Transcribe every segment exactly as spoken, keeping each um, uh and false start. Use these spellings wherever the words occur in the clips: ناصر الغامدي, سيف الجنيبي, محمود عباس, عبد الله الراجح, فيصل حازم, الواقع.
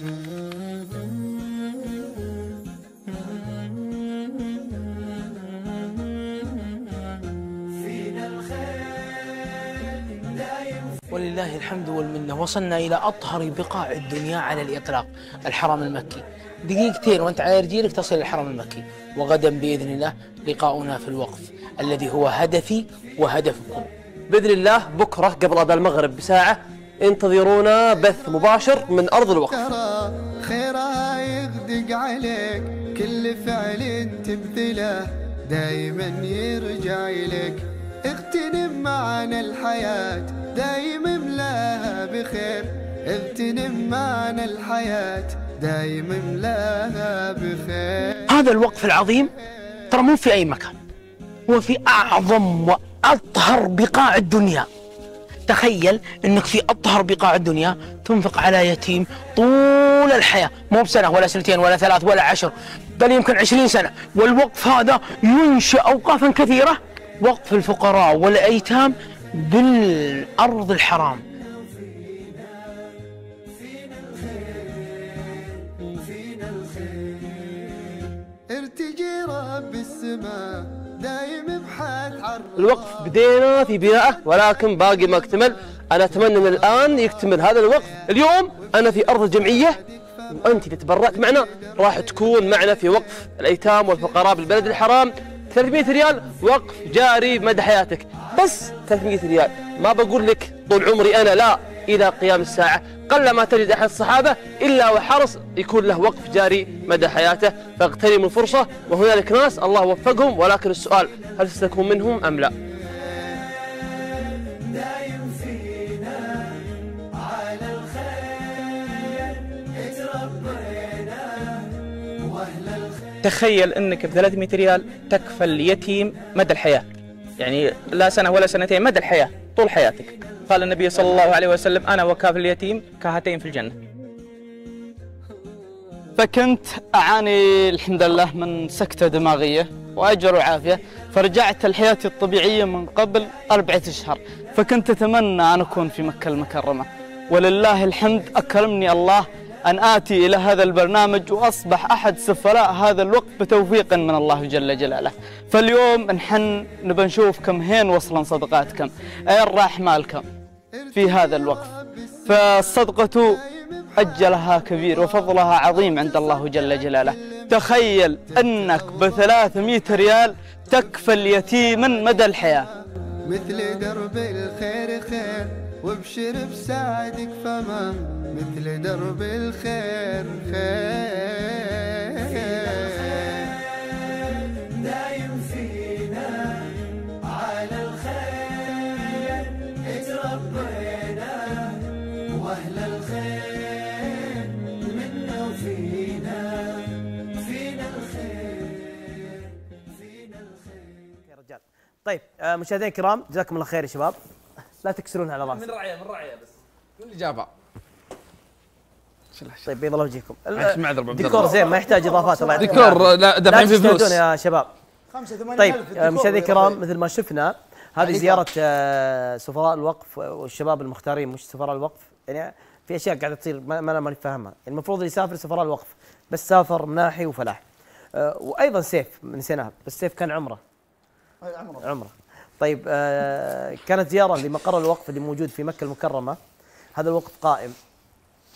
ولله الحمد والمنة، وصلنا إلى أطهر بقاع الدنيا على الإطلاق، الحرم المكي. دقيقتين وأنت على رجلك تصل الحرم المكي، وغدا بإذن الله لقاؤنا في الوقف الذي هو هدفي وهدفكم بإذن الله. بكرة قبل أذان المغرب بساعة انتظرونا بث مباشر من أرض الوقف. خيرها يغدق عليك كل فعل تبذله، دايما يرجع إليك. اغتنم معنا الحياة دايم املاها بخير، اغتنم معنا الحياة دايم املاها بخير. هذا الوقف العظيم ترى مو في أي مكان، هو في أعظم وأطهر بقاع الدنيا. تخيل أنك في أطهر بقاع الدنيا تنفق على يتيم طول الحياة، مو بسنة ولا سنتين ولا ثلاث ولا عشر، بل يمكن عشرين سنة. والوقف هذا ينشأ أوقافا كثيرة، وقف الفقراء والأيتام بالأرض الحرام. ارتجي رب السماء دايم بحال عرض. الوقف بدينا في بناءه ولكن باقي ما اكتمل. أنا أتمنى من الآن يكتمل هذا الوقف. اليوم أنا في أرض الجمعية، وأنت اللي تبرعت معنا راح تكون معنا في وقف الأيتام والفقراء بالبلد الحرام. ثلاثمئة ريال وقف جاري مدى حياتك، بس ثلاثمئة ريال. ما بقول لك طول عمري أنا، لا، إلى قيام الساعة. قلما تجد أحد الصحابة إلا وحرص يكون له وقف جاري مدى حياته، فاغتنموا الفرصة. وهنالك ناس الله وفقهم، ولكن السؤال هل ستكون منهم أم لا؟ تخيل انك ب ثلاثمئة ريال تكفل يتيم مدى الحياه، يعني لا سنه ولا سنتين، مدى الحياه طول حياتك. قال النبي صلى الله عليه وسلم: انا وكافل اليتيم كهاتين في الجنه. فكنت اعاني الحمد لله من سكته دماغيه واجر وعافيه، فرجعت لحياتي الطبيعيه من قبل اربعه اشهر. فكنت اتمنى ان اكون في مكه المكرمه، ولله الحمد اكرمني الله أن آتي إلى هذا البرنامج وأصبح أحد سفراء هذا الوقت بتوفيق من الله جل جلاله. فاليوم نحن نبى نشوف كم هين وصلا صدقاتكم، أين راح مالكم في هذا الوقف؟ فالصدقة أجلها كبير وفضلها عظيم عند الله جل جلاله. تخيل أنك بثلاثمئة ريال تكفل يتيما مدى الحياة. مثل درب الخير خير، وابشر بسعدك فما مثل درب الخير خير. دايم فينا على الخير اتربينا، واهل الخير منا وفينا، فينا الخير، فينا الخير يا رجال. طيب مشاهدينا الكرام، جزاكم الله خير يا شباب، لا تكسرونها على راسي. من رعيه من رعيه بس من اللي جابها. طيب بيض الله وجهكم. ديكور زين، ما يحتاج اضافات. الله يعطيكم العافيه. ديكور لا دافعين فيه فلوس يا شباب. طيب مشاهدينا الكرام، مثل ما شفنا هذه زياره سفراء الوقف والشباب المختارين، مش سفراء الوقف. يعني في اشياء قاعده تصير ما انا ماني فاهمها. المفروض اللي يسافر سفراء الوقف بس، سافر مناحي وفلاح. وايضا سيف نسيناها، بس سيف كان عمره. عمره عمره طيب آه كانت زيارة لمقر الوقف اللي موجود في مكة المكرمة. هذا الوقف قائم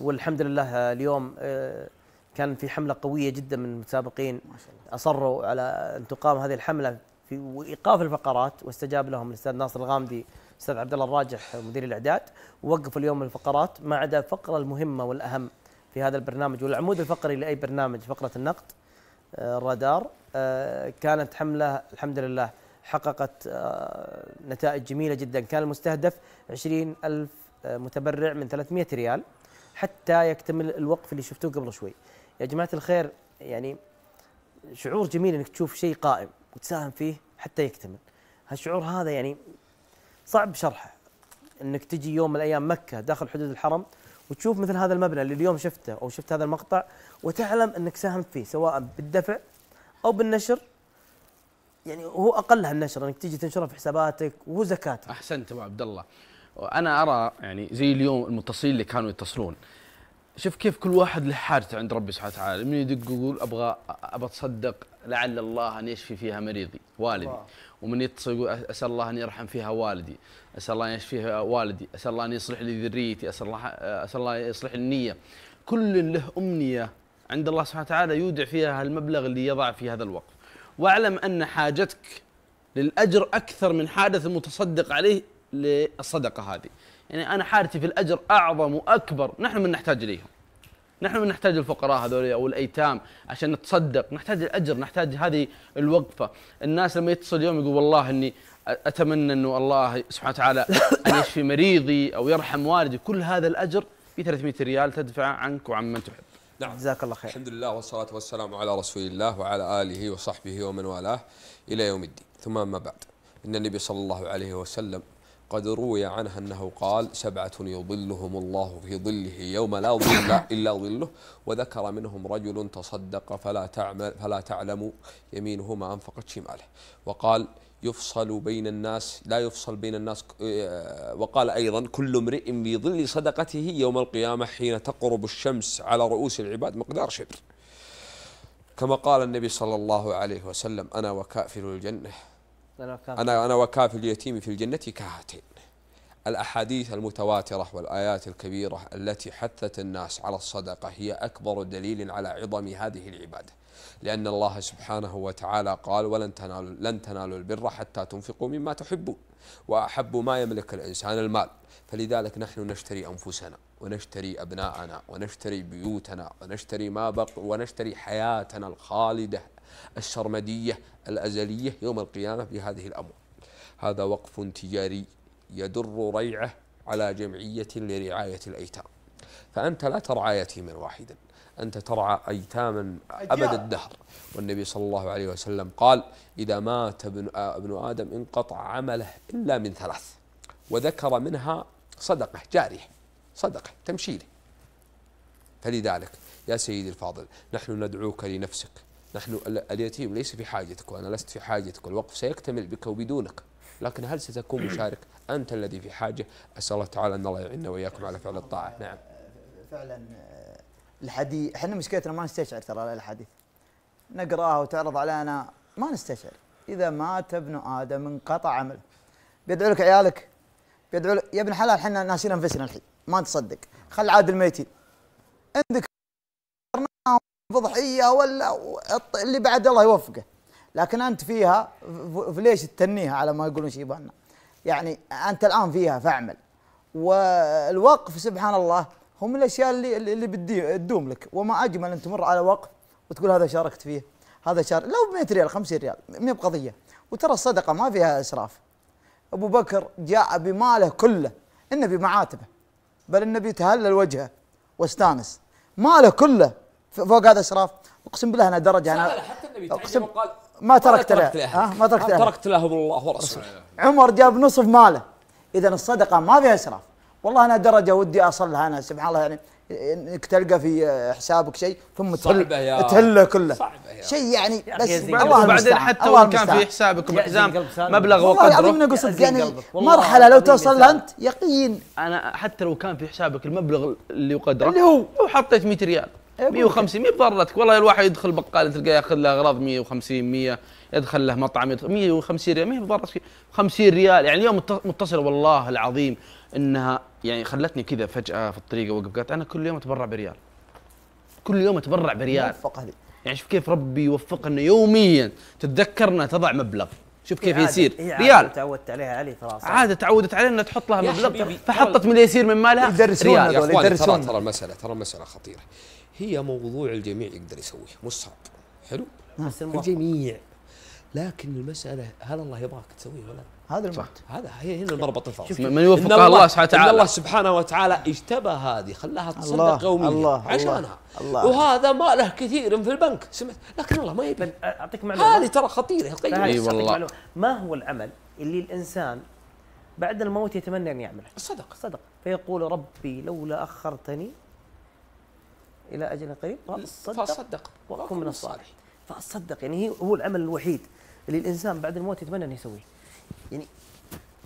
والحمد لله. اليوم آه كان في حملة قوية جدا من المتسابقين، أصروا على أن تقام هذه الحملة في وإيقاف الفقرات، واستجاب لهم الأستاذ ناصر الغامدي، الأستاذ عبد الله الراجح مدير الإعداد، ووقفوا اليوم الفقرات ما عدا الفقرة المهمة والأهم في هذا البرنامج والعمود الفقري لأي برنامج، فقرة النقد آه الرادار. آه كانت حملة الحمد لله حققت نتائج جميلة جدا. كان المستهدف عشرين ألف متبرع من ثلاثمئة ريال حتى يكتمل الوقف اللي شفتوه قبل شوي. يا جماعة الخير، يعني شعور جميل انك تشوف شيء قائم وتساهم فيه حتى يكتمل. هالشعور هذا يعني صعب شرحه، انك تجي يوم من الايام مكة داخل حدود الحرم وتشوف مثل هذا المبنى اللي اليوم شفته او شفت هذا المقطع، وتعلم انك ساهمت فيه سواء بالدفع او بالنشر. يعني هو اقلها النشر، انك تيجي تنشره في حساباتك وهو زكاته. احسنت ابو عبد الله. انا ارى يعني زي اليوم المتصلين اللي كانوا يتصلون، شوف كيف كل واحد له حاجته عند ربي سبحانه وتعالى، من يدق يقول ابغى ابى اتصدق لعل الله ان يشفي فيها مريضي والدي، ومن يتصل يقول اسال الله ان يرحم فيها والدي، اسال الله ان يشفيها والدي، اسال الله ان يصلح لي ذريتي، اسال الله اسال الله يصلح لي النيه. كل له امنيه عند الله سبحانه وتعالى يودع فيها المبلغ اللي يضع في هذا الوقف. واعلم ان حاجتك للاجر اكثر من حادث المتصدق عليه للصدقه هذه. يعني أنا حاجتي في الأجر أعظم وأكبر، نحن من نحتاج إليهم. نحن من نحتاج الفقراء هذول أو الأيتام عشان نتصدق، نحتاج الأجر، نحتاج هذه الوقفة. الناس لما يتصل اليوم يقول والله إني أتمنى إنه الله سبحانه وتعالى أن يشفي مريضي أو يرحم والدي، كل هذا الأجر في ثلاثمئة ريال تدفع عنك وعن من تحب. نعم، جزاك الله خير. الحمد لله والصلاة والسلام على رسول الله وعلى آله وصحبه ومن والاه إلى يوم الدين، ثم ما بعد. إن النبي صلى الله عليه وسلم قد روي عنها أنه قال: سبعة يظلهم الله في ظله يوم لا ظل إلا ظله، وذكر منهم رجل تصدق فلا تعمل فلا تعلم يمينه ما أنفقت شماله، وقال يفصل بين الناس لا يفصل بين الناس، وقال أيضا كل امرئ في ظل صدقته يوم القيامة حين تقرب الشمس على رؤوس العباد مقدار شبر، كما قال النبي صلى الله عليه وسلم: أنا وكافل الجنة أنا أنا وكافل اليتيم في الجنة كهاتين. الأحاديث المتواترة والآيات الكبيرة التي حثت الناس على الصدقة هي أكبر دليل على عظم هذه العبادة، لأن الله سبحانه وتعالى قال: ولن تنالوا لن تنالوا البر حتى تنفقوا مما تحبون، وأحب ما يملك الإنسان المال، فلذلك نحن نشتري أنفسنا ونشتري أبناءنا ونشتري بيوتنا ونشتري ما بقي ونشتري حياتنا الخالدة السرمدية الأزلية يوم القيامة بهذه الأمور. هذا وقف تجاري يدر ريعه على جمعية لرعاية الأيتام، فأنت لا ترعى يتيما واحدا، أنت ترعى أيتاما أبد الدهر، والنبي صلى الله عليه وسلم قال: إذا مات ابن آدم انقطع عمله إلا من ثلاث، وذكر منها صدقة جارية، صدقة تمشيله. فلذلك يا سيدي الفاضل، نحن ندعوك لنفسك، نحن اليتيم ليس في حاجتك وأنا لست في حاجتك، والوقف سيكتمل بك وبدونك، لكن هل ستكون مشارك؟ أنت الذي في حاجة. أسأل الله تعالى أن الله يعيننا وإياكم على فعل الطاعة. نعم فعلا الحديث، احنا مشكلتنا ما نستشعر ترى الحديث، نقراها وتعرض علينا ما نستشعر. إذا مات ابن آدم انقطع عمله، بيدعو لك عيالك، بيدعو لك يا ابن حلال، احنا ناسين أنفسنا الحين ما نتصدق، خل عاد الميتين عندك فضحية ولا اللي بعد الله يوفقه، لكن أنت فيها فليش تتنيها على ما يقولون شيباننا، يعني أنت الآن فيها فاعمل. والوقف سبحان الله هم الأشياء اللي اللي بدي تدوم لك، وما أجمل أن تمر على وقف وتقول هذا شاركت فيه، هذا شارك لو ب مئة ريال خمسين ريال ما بقضية. وترى الصدقة ما فيها إسراف، أبو بكر جاء بماله كله، النبي معاتبه، بل النبي تهلل وجهه واستانس، ماله كله فوق هذا اسراف. اقسم بالله انا درجه، انا حتى النبي تعجب قال ما تركت له، ها ما تركت له، تركت له الله ورسوله. عمر جاب نصف ماله. اذا الصدقه ما فيها اسراف. والله انا درجه ودي اصل لها انا سبحان الله، يعني انك تلقى في حسابك شيء ثم تهل تهله كله شيء، يعني بس الله بعدين حتى وان كان في حسابك وحزام مبلغ وقدره، يعني مرحله لو توصل لها انت يقين. انا حتى لو كان في حسابك المبلغ اللي وقدره اللي هو لو حطيت مئة ريال مئة وخمسين ما بضرتك، والله الواحد يدخل بقاله تلقاه ياخذ له اغراض مئة وخمسين مئة، يدخل له مطعم مئة وخمسين ريال ما بضرتك، خمسين ريال يعني اليوم متصل والله العظيم انها يعني خلتني كذا فجأة في الطريقة وقف، قالت انا كل يوم اتبرع بريال، كل يوم اتبرع بريال، يعني شوف كيف ربي يوفقنا انه يوميا تتذكرنا تضع مبلغ، شوف كيف يصير ريال تعودت عليها علي خلاص، عاده تعودت عليها انها تحط لها مبلغ فحطت من اللي يصير من مالها ريال. يدرسون ترى المسألة، ترى المسألة خطيرة، هي موضوع الجميع يقدر يسويه، مش صعب، حلو؟ الجميع، لكن المسألة هل الله يبغاك تسويه ولا لا؟ هذا المربط، هذا هي هنا المربط الفاصل، من يوفقها الله سبحانه وتعالى، الله سبحانه وتعالى اجتبى هذه خلاها تصدق يوميا عشانها، الله وهذا ما له كثير في البنك سمعت، لكن الله ما يبي. اعطيك معلومة هذه ترى خطيرة، اي والله. ما هو العمل اللي الإنسان بعد الموت يتمنى أن يعمله؟ الصدقة، صدقة، فيقول ربي لولا أخرتني إلى أجل قريب فأصدق وأكون من الصالحين. فأصدق يعني هو العمل الوحيد اللي الإنسان بعد الموت يتمنى أنه يسويه. يعني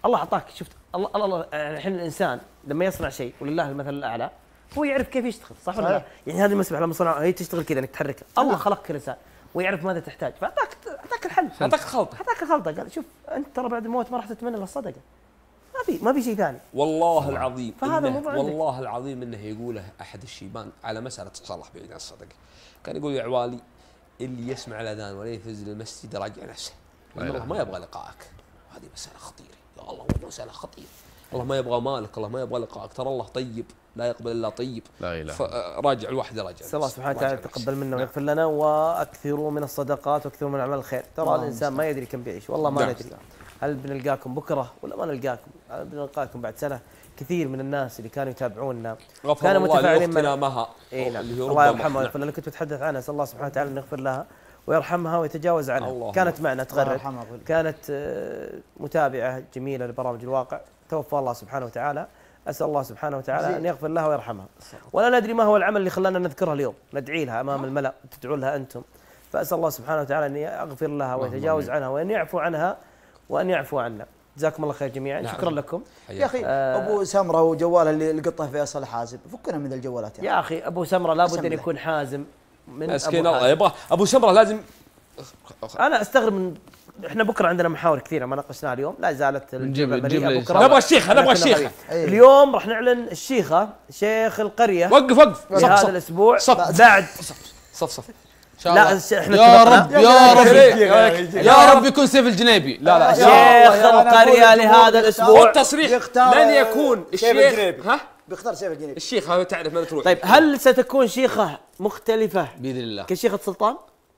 الله أعطاك، شفت الله الله الحين الإنسان لما يصنع شيء ولله المثل الأعلى، هو يعرف كيف يشتغل صح ولا لا؟ يعني هذه المسبحه لما صنعها هي تشتغل كذا انك تحركها، الله خلقك انسان ويعرف ماذا تحتاج، فاعطاك اعطاك الحل، اعطاك الخلطه، اعطاك الخلطه، قال شوف انت ترى بعد الموت ما راح تتمنى الا الصدقه. ما في ما في شيء ثاني. والله العظيم فهذا الموضوع والله عندك. العظيم انه يقوله احد الشيبان على مساله صلاح بعيد عن الصدقه. كان يقول يا عوالي اللي يسمع الاذان ولا يفز للمسجد راجع نفسه. الله ما يبغى لقائك. هذه مساله خطيره، يا الله مساله خطيره. الله ما يبغى مالك، الله ما يبغى لقائك، ترى الله طيب لا يقبل الا طيب. لا اله راجع الواحد راجع. الله سبحانه وتعالى تقبل منا ويغفر لنا، واكثروا من الصدقات واكثروا من اعمال الخير، ترى الانسان ما يدري كم بيعيش، والله ما ندري. هل بنلقاكم بكره ولا ما نلقاكم؟ هل بنلقاكم بعد سنه؟ كثير من الناس اللي كانوا يتابعوننا كانوا متفاعلين معنا مها إيه نعم. الله يرحمها ويغفر لها، اللي كنت بتحدث عنها، اسال الله سبحانه وتعالى ان يغفر لها ويرحمها ويتجاوز عنها. كانت معنا تغرد، كانت متابعه جميله لبرامج الواقع، توفى الله سبحانه وتعالى، اسال الله سبحانه وتعالى ان يغفر لها ويرحمها. ولا ندري ما هو العمل اللي خلانا نذكرها اليوم، ندعي لها امام الملأ، تدعو لها انتم، فاسال الله سبحانه وتعالى ان يغفر لها ويتجاوز عنها وان يعفو عنها وأن يعفو عنا. جزاكم الله خير جميعا. نعم. شكرا لكم يا أخي. آه أبو سمرة وجواله اللي لقطه فيصل حازم، فكنا من الجوالات يعني. يا أخي أبو سمرة لابد أن يكون حازم من أسكين أبو الله يبغى. أبو سمرة لازم أنا أستغرب من إحنا بكرة عندنا محاور كثيرة ما ناقشناها اليوم، لا زالت نجيب بكرة. نبغى الشيخة، نبغى الشيخة اليوم، راح نعلن الشيخة شيخ القرية. وقف وقف في هذا الأسبوع بعد صف صف لا احنا يا رب يا رب يا رب يكون سيف الجنيبي. لا لا شيخ القريه لهذا الاسبوع التصريح لن يكون الشيخ، ها بيختار سيف الجنيبي الشيخ، هذا تعرف من تروح. طيب هل ستكون شيخه مختلفه باذن الله كشيخه سلطان؟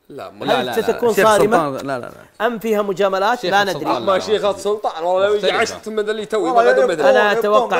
لا لا لا، هل ستكون صارمه؟ لا لا لا، ام فيها مجاملات؟ لا ندري. اما شيخه سلطان والله لو يجي عشت من اللي توي، انا اتوقع